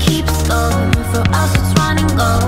keeps score for us, it's running low.